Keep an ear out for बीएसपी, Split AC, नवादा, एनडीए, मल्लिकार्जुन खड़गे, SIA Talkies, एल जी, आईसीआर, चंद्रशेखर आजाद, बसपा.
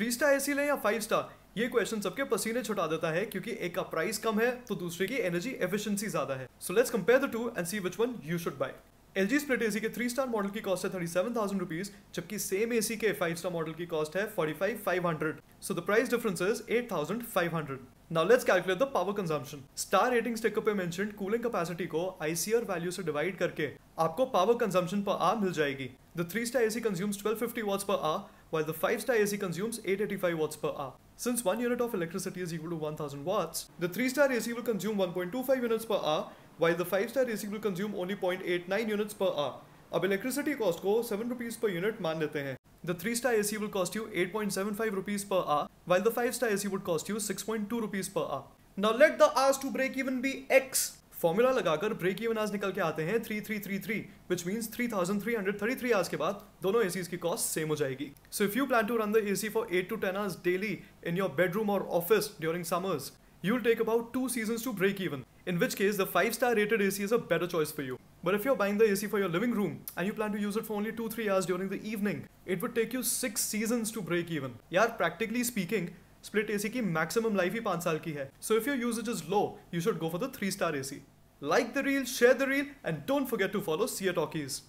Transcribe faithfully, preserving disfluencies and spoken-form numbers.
Three star AC लें या five star, ये क्वेश्चन सबके पसीने छुटा देता है क्योंकि एक का प्राइस कम है तो दूसरे की एनर्जी एफिशिएंसी ज्यादा है। So let's compare the two and see which one you should buy. एल जी split AC के थ्री स्टार मॉडल की कॉस्ट है थर्टी सेवन थाउजेंड रुपीज, जबकि सेम एसी के फाइव स्टार मॉडल की cost है forty five thousand five hundred. So the price difference is eight thousand five hundred. Now let's calculate the power consumption. Star rating sticker पे mentioned cooling capacity को आईसीआर value से divide करके आपको power consumption per hour मिल जाएगी। The three star AC consumes twelve fifty watts per hour, while the five star AC consumes eight eighty five watts per hour. Since one unit of electricity is equal to one thousand watts, the three star A C will consume one point two five units per hour, while the five star A C will consume only zero point eight nine units per hour. अब electricity cost को seven rupees per unit मान लेते हैं। The three star A C will cost you eight point seven five rupees per hour, while the five star A C would cost you six point two rupees per hour. Now let the hours to break even be X. Formula लगाकर break even hours निकल के आते हैं three thousand three hundred thirty three, which means three thousand three hundred thirty three hours के बाद दोनों ACs की cost same हो जाएगी। So if you plan to run the AC for eight to ten hours daily in your bedroom और office during summers, you will take about two seasons to break even, in which case the five star rated AC is a better choice for you. But if you are buying the AC for your living room and you plan to use it for only two three hours during the evening, it would take you six seasons to break even. यार practically speaking split AC की maximum life ही पांच साल की है। So if your usage is low, you should go for the three star AC. Like the reel, share the reel, and don't forget to follow S I A Talkies.